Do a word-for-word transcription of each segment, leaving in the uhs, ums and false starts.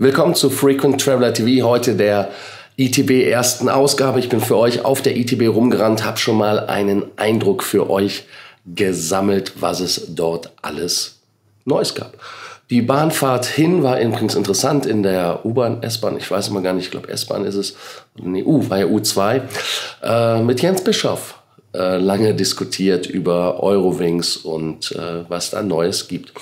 Willkommen zu Frequent Traveller T V, heute der I T B ersten Ausgabe. Ich bin für euch auf der I T B rumgerannt, habe schon mal einen Eindruck für euch gesammelt, was es dort alles Neues gab. Die Bahnfahrt hin war übrigens interessant in der U-Bahn, S-Bahn, ich weiß immer gar nicht, ich glaube S-Bahn ist es, nee, U, war ja U zwei, äh, mit Jens Bischoff äh, lange diskutiert über Eurowings und äh, was da Neues gibt.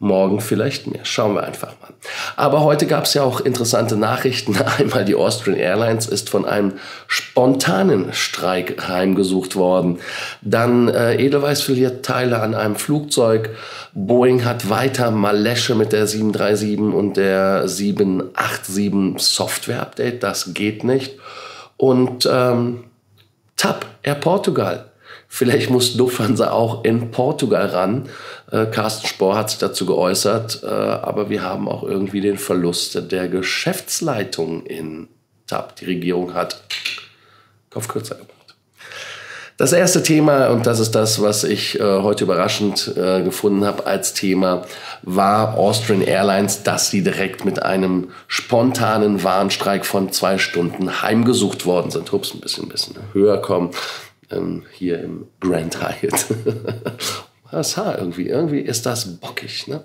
Morgen vielleicht mehr. Schauen wir einfach mal. Aber heute gab es ja auch interessante Nachrichten. Einmal die Austrian Airlines ist von einem spontanen Streik heimgesucht worden. Dann äh, Edelweiss verliert Teile an einem Flugzeug. Boeing hat weiter Malesche mit der sieben drei sieben und der sieben acht sieben Software-Update. Das geht nicht. Und ähm, T A P Air Portugal. Vielleicht muss Lufthansa auch in Portugal ran. Äh, Carsten Spohr hat sich dazu geäußert, äh, aber wir haben auch irgendwie den Verlust der Geschäftsleitung in T A P. Die Regierung hat Kopf kürzer gemacht. Das erste Thema, und das ist das, was ich äh, heute überraschend äh, gefunden habe als Thema, war Austrian Airlines, dass sie direkt mit einem spontanen Warnstreik von zwei Stunden heimgesucht worden sind. Ups, ein bisschen, ein bisschen höher kommen. Hier im Grand Hyatt. Das Haar irgendwie, irgendwie ist das bockig. Ne?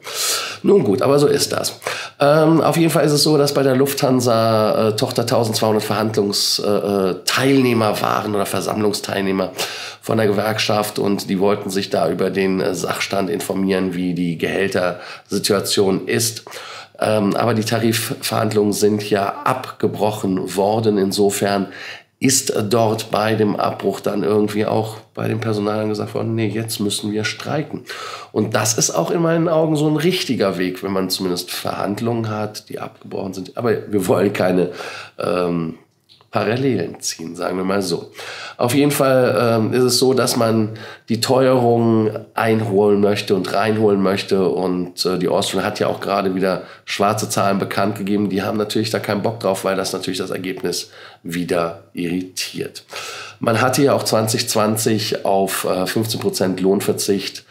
Nun gut, aber so ist das. Ähm, auf jeden Fall ist es so, dass bei der Lufthansa äh, Tochter zwölfhundert Verhandlungsteilnehmer waren oder Versammlungsteilnehmer von der Gewerkschaft, und die wollten sich da über den äh, Sachstand informieren, wie die Gehältersituation ist. Ähm, aber die Tarifverhandlungen sind ja abgebrochen worden. Insofern ist dort bei dem Abbruch dann irgendwie auch bei dem Personal gesagt worden, nee, jetzt müssen wir streiken. Und das ist auch in meinen Augen so ein richtiger Weg, wenn man zumindest Verhandlungen hat, die abgebrochen sind. Aber wir wollen keine ähm, Parallelen ziehen, sagen wir mal so. Auf jeden Fall ähm, ist es so, dass man die Teuerung einholen möchte und reinholen möchte. Und äh, die Austrian hat ja auch gerade wieder schwarze Zahlen bekannt gegeben. Die haben natürlich da keinen Bock drauf, weil das natürlich das Ergebnis wieder irritiert. Man hatte ja auch zwanzig zwanzig auf äh, fünfzehn Prozent Lohnverzicht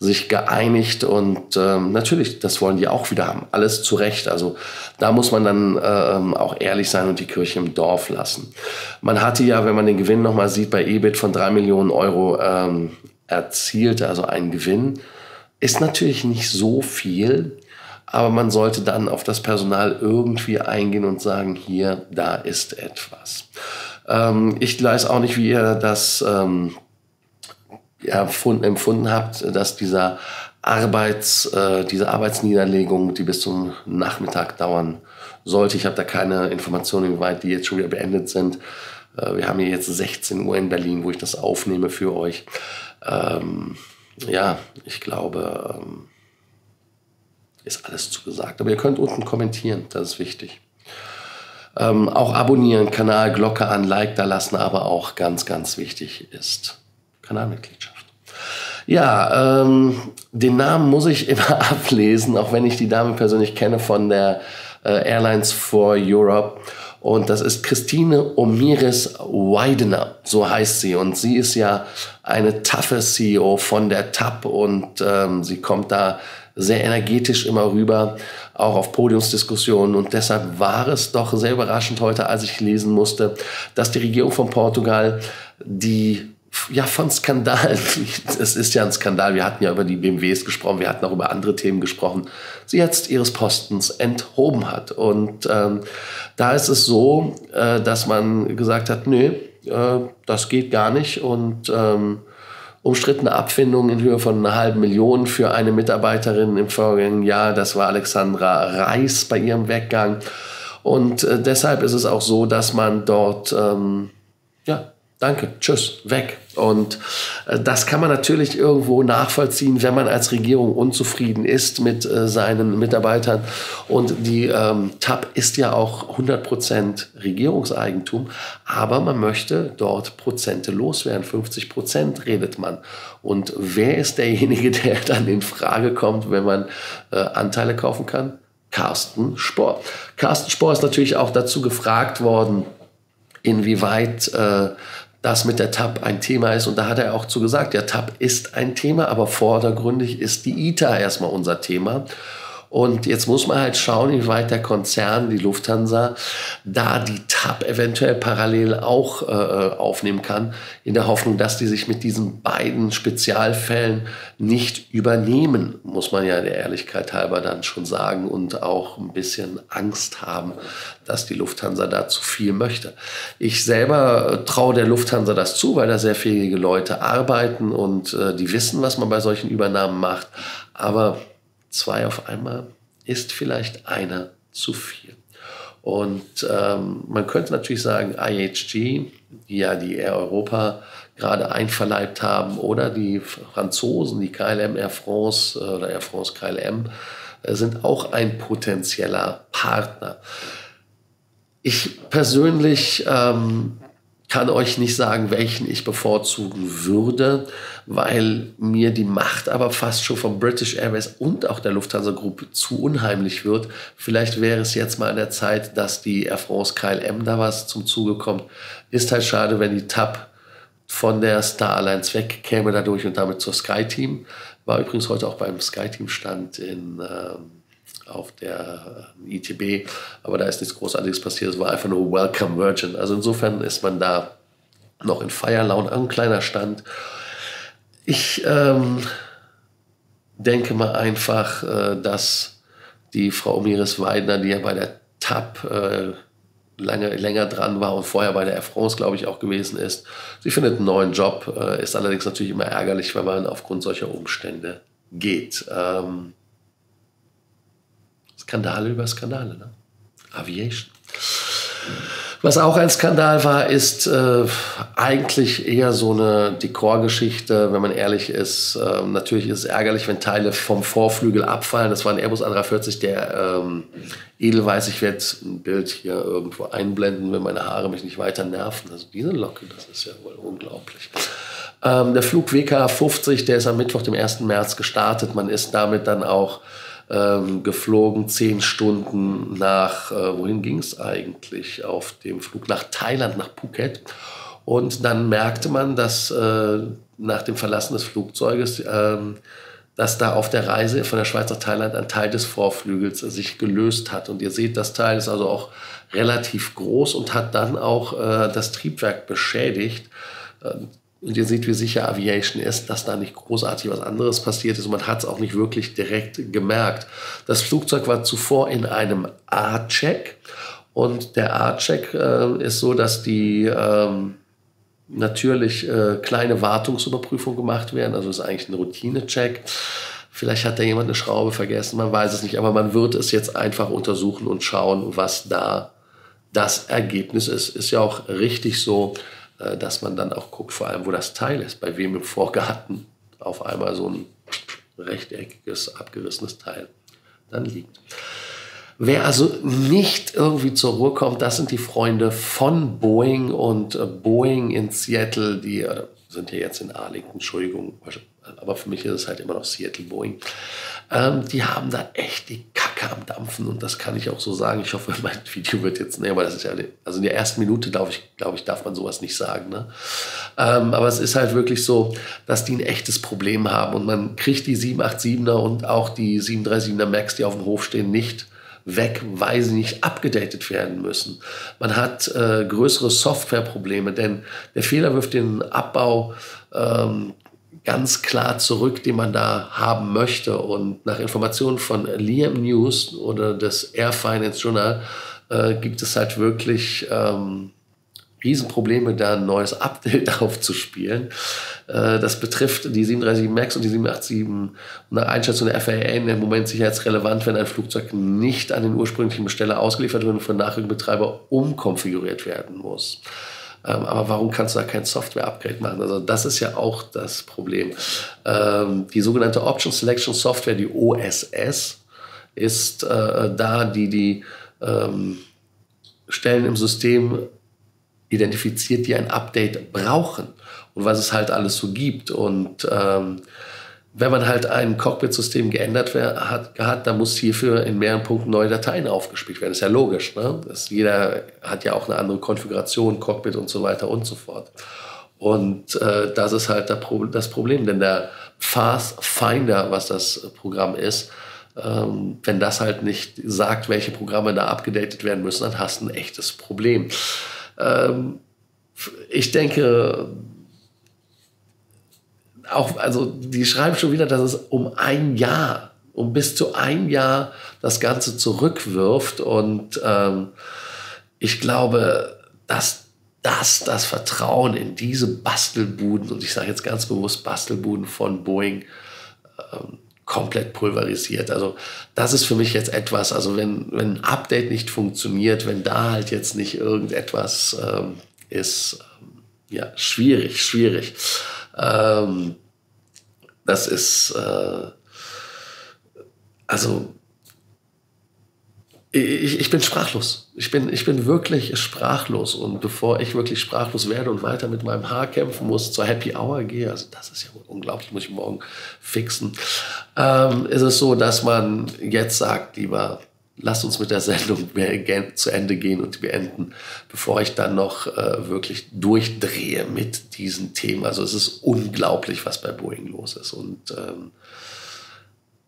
sich geeinigt, und ähm, natürlich, das wollen die auch wieder haben. Alles zu Recht. Also da muss man dann ähm, auch ehrlich sein und die Kirche im Dorf lassen. Man hatte ja, wenn man den Gewinn nochmal sieht, bei E B I T von drei Millionen Euro ähm, erzielt, also ein Gewinn. Ist natürlich nicht so viel, aber man sollte dann auf das Personal irgendwie eingehen und sagen, hier, da ist etwas. Ähm, ich weiß auch nicht, wie ihr das ähm, empfunden habt, dass dieser Arbeits, äh, diese Arbeitsniederlegung, die bis zum Nachmittag dauern sollte. Ich habe da keine Informationen, wie weit die jetzt schon wieder beendet sind. Äh, wir haben hier jetzt sechzehn Uhr in Berlin, wo ich das aufnehme für euch. Ähm, ja, ich glaube, ähm, ist alles zugesagt. Aber ihr könnt unten kommentieren, das ist wichtig. Ähm, auch abonnieren, Kanal, Glocke an, Like da lassen, aber auch ganz, ganz wichtig ist Kanalmitgliedschaft. Ja, ähm, den Namen muss ich immer ablesen, auch wenn ich die Dame persönlich kenne, von der äh, Airlines for Europe. Und das ist Christine Ourmières-Widener, so heißt sie. Und sie ist ja eine taffe C E O von der T A P, und ähm, sie kommt da sehr energetisch immer rüber, auch auf Podiumsdiskussionen. Und deshalb war es doch sehr überraschend heute, als ich lesen musste, dass die Regierung von Portugal die ja, von Skandalen. Es ist ja ein Skandal. Wir hatten ja über die B M Ws gesprochen, wir hatten auch über andere Themen gesprochen. Sie jetzt ihres Postens enthoben hat. Und ähm, da ist es so, äh, dass man gesagt hat, nö, äh, das geht gar nicht. Und ähm, umstrittene Abfindung in Höhe von einer halben Million für eine Mitarbeiterin im vergangenen Jahr, das war Alexandra Reis bei ihrem Weggang. Und äh, deshalb ist es auch so, dass man dort, ähm, ja, danke, tschüss, weg. Und äh, das kann man natürlich irgendwo nachvollziehen, wenn man als Regierung unzufrieden ist mit äh, seinen Mitarbeitern. Und die ähm, T A P ist ja auch hundert Prozent Regierungseigentum, aber man möchte dort Prozente loswerden. fünfzig Prozent redet man. Und wer ist derjenige, der dann in Frage kommt, wenn man äh, Anteile kaufen kann? Carsten Spohr. Carsten Spohr ist natürlich auch dazu gefragt worden, inwieweit äh, das mit der T A P ein Thema ist. Und da hat er auch zu gesagt, ja, T A P ist ein Thema, aber vordergründig ist die I T A erstmal unser Thema. Und jetzt muss man halt schauen, inwieweit der Konzern, die Lufthansa, da die TAP eventuell parallel auch äh, aufnehmen kann, in der Hoffnung, dass die sich mit diesen beiden Spezialfällen nicht übernehmen, muss man ja der Ehrlichkeit halber dann schon sagen, und auch ein bisschen Angst haben, dass die Lufthansa da zu viel möchte. Ich selber traue der Lufthansa das zu, weil da sehr fähige Leute arbeiten und äh, die wissen, was man bei solchen Übernahmen macht, aber zwei auf einmal ist vielleicht einer zu viel. Und ähm, man könnte natürlich sagen, I H G, die ja die Air Europa gerade einverleibt haben, oder die Franzosen, die K L M Air France oder Air France K L M, äh, sind auch ein potenzieller Partner. Ich persönlich ähm, kann euch nicht sagen, welchen ich bevorzugen würde, weil mir die Macht aber fast schon von British Airways und auch der Lufthansa Group zu unheimlich wird. Vielleicht wäre es jetzt mal an der Zeit, dass die Air France K L M da was zum Zuge kommt. Ist halt schade, wenn die TAP von der Star Alliance wegkäme dadurch und damit zur Skyteam. War übrigens heute auch beim Skyteam-Stand in ähm auf der I T B, aber da ist nichts Großartiges passiert, es war einfach nur Welcome Virgin. Also insofern ist man da noch in Feierlaune, ein kleiner Stand. Ich ähm, denke mal einfach, äh, dass die Frau Ourmières-Widener, die ja bei der TAP äh, lange, länger dran war und vorher bei der Air France, glaube ich, auch gewesen ist, sie findet einen neuen Job, äh, ist allerdings natürlich immer ärgerlich, wenn man aufgrund solcher Umstände geht. Ähm, Skandale über Skandale, ne? Aviation. Was auch ein Skandal war, ist äh, eigentlich eher so eine Dekorgeschichte, wenn man ehrlich ist. Äh, natürlich ist es ärgerlich, wenn Teile vom Vorflügel abfallen. Das war ein Airbus A drei vierzig, der ähm, Edelweiss. Ich werde ein Bild hier irgendwo einblenden, wenn meine Haare mich nicht weiter nerven. Also diese Locke, das ist ja wohl unglaublich. Ähm, der Flug W K fünfzig, der ist am Mittwoch, dem ersten März gestartet. Man ist damit dann auch Ähm, geflogen, zehn Stunden nach, äh, wohin ging es eigentlich auf dem Flug? Nach Thailand, nach Phuket. Und dann merkte man, dass äh, nach dem Verlassen des Flugzeuges, äh, dass da auf der Reise von der Schweiz nach Thailand ein Teil des Vorflügels äh, sich gelöst hat. Und ihr seht, das Teil ist also auch relativ groß und hat dann auch äh, das Triebwerk beschädigt. Äh, Und ihr seht, wie sicher Aviation ist, dass da nicht großartig was anderes passiert ist. Und man hat es auch nicht wirklich direkt gemerkt. Das Flugzeug war zuvor in einem A-Check. Und der A-Check äh, ist so, dass die ähm, natürlich äh, kleine Wartungsüberprüfungen gemacht werden. Also ist eigentlich ein Routine-Check. Vielleicht hat da jemand eine Schraube vergessen, man weiß es nicht. Aber man wird es jetzt einfach untersuchen und schauen, was da das Ergebnis ist. Ist ja auch richtig so, dass man dann auch guckt, vor allem, wo das Teil ist, bei wem im Vorgarten auf einmal so ein rechteckiges, abgerissenes Teil dann liegt. Wer also nicht irgendwie zur Ruhe kommt, das sind die Freunde von Boeing und Boeing in Seattle, die äh, sind ja jetzt in Arlington, Entschuldigung, aber für mich ist es halt immer noch Seattle Boeing. Ähm, die haben da echt die Kacke am Dampfen und das kann ich auch so sagen. Ich hoffe, mein Video wird jetzt, ne, aber das ist ja, also in der ersten Minute, glaube ich, glaube ich, darf man sowas nicht sagen, ne? Ähm, aber es ist halt wirklich so, dass die ein echtes Problem haben und man kriegt die sieben acht siebener und auch die sieben drei siebener Max, die auf dem Hof stehen, nicht weg, weil sie nicht abgedatet werden müssen. Man hat äh, größere Softwareprobleme, denn der Fehler wirft den Abbau ähm, ganz klar zurück, den man da haben möchte. Und nach Informationen von Liam News oder des Air Finance Journal äh, gibt es halt wirklich ähm, Riesenprobleme, da ein neues Update aufzuspielen. Äh, das betrifft die sieben drei sieben Max und die sieben acht sieben. Und nach Einschätzung der F A A in dem Moment sicherheitsrelevant, wenn ein Flugzeug nicht an den ursprünglichen Besteller ausgeliefert wird und von Nachrückbetreiber umkonfiguriert werden muss. Ähm, aber warum kannst du da kein Software-Upgrade machen? Also das ist ja auch das Problem. Ähm, die sogenannte Option Selection Software, die O S S, ist äh, da, die die ähm, Stellen im System identifiziert, die ein Update brauchen und was es halt alles so gibt. Und ähm, wenn man halt ein Cockpit-System geändert hat, hat, dann muss hierfür in mehreren Punkten neue Dateien aufgespielt werden. Das ist ja logisch, ne? Das, jeder hat ja auch eine andere Konfiguration, Cockpit und so weiter und so fort. Und äh, das ist halt das Problem, denn der Pathfinder, was das Programm ist, Ähm, wenn das halt nicht sagt, welche Programme da abgedatet werden müssen, dann hast du ein echtes Problem. Ähm, ich denke... Auch, also die schreiben schon wieder, dass es um ein Jahr, um bis zu ein Jahr das Ganze zurückwirft. Und ähm, ich glaube, dass das das Vertrauen in diese Bastelbuden, und ich sage jetzt ganz bewusst Bastelbuden von Boeing, ähm, komplett pulverisiert. Also das ist für mich jetzt etwas, also wenn, wenn ein Update nicht funktioniert, wenn da halt jetzt nicht irgendetwas ähm, ist, ähm, ja, schwierig, schwierig. Ähm, das ist, äh, also, ich, ich bin sprachlos. Ich bin, ich bin wirklich sprachlos. Und bevor ich wirklich sprachlos werde und weiter mit meinem Haar kämpfen muss, zur Happy Hour gehe, also das ist ja unglaublich, muss ich morgen fixen, ähm, ist es so, dass man jetzt sagt, lieber, lasst uns mit der Sendung zu Ende gehen und beenden, bevor ich dann noch äh, wirklich durchdrehe mit diesen Themen. Also es ist unglaublich, was bei Boeing los ist. Und ähm,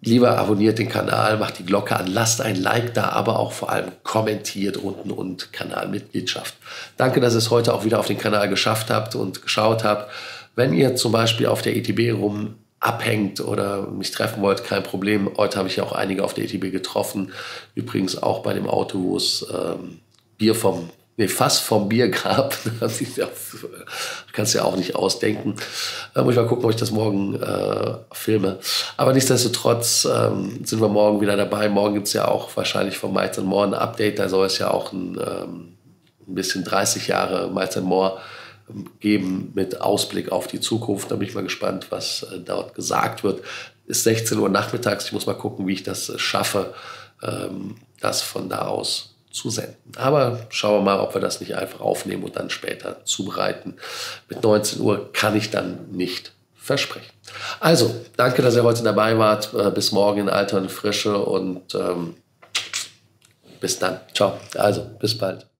lieber abonniert den Kanal, macht die Glocke an, lasst ein Like da, aber auch vor allem kommentiert unten und Kanalmitgliedschaft. Danke, dass ihr es heute auch wieder auf den Kanal geschafft habt und geschaut habt. Wenn ihr zum Beispiel auf der I T B rum abhängt oder mich treffen wollt, kein Problem. Heute habe ich ja auch einige auf der I T B getroffen. Übrigens auch bei dem Auto, wo es ähm, Bier vom, nee, Fass vom Bier gab. Das kannst du ja auch nicht ausdenken. Da muss ich mal gucken, ob ich das morgen äh, filme. Aber nichtsdestotrotz ähm, sind wir morgen wieder dabei. Morgen gibt es ja auch wahrscheinlich vom Miles and More ein Update. Da soll es ja auch ein, ähm, ein bisschen dreißig Jahre Miles and More geben mit Ausblick auf die Zukunft. Da bin ich mal gespannt, was äh, dort gesagt wird. Ist sechzehn Uhr nachmittags. Ich muss mal gucken, wie ich das äh, schaffe, ähm, das von da aus zu senden. Aber schauen wir mal, ob wir das nicht einfach aufnehmen und dann später zubereiten. Mit neunzehn Uhr kann ich dann nicht versprechen. Also, danke, dass ihr heute dabei wart. Äh, bis morgen in Alter und Frische und ähm, bis dann. Ciao. Also, bis bald.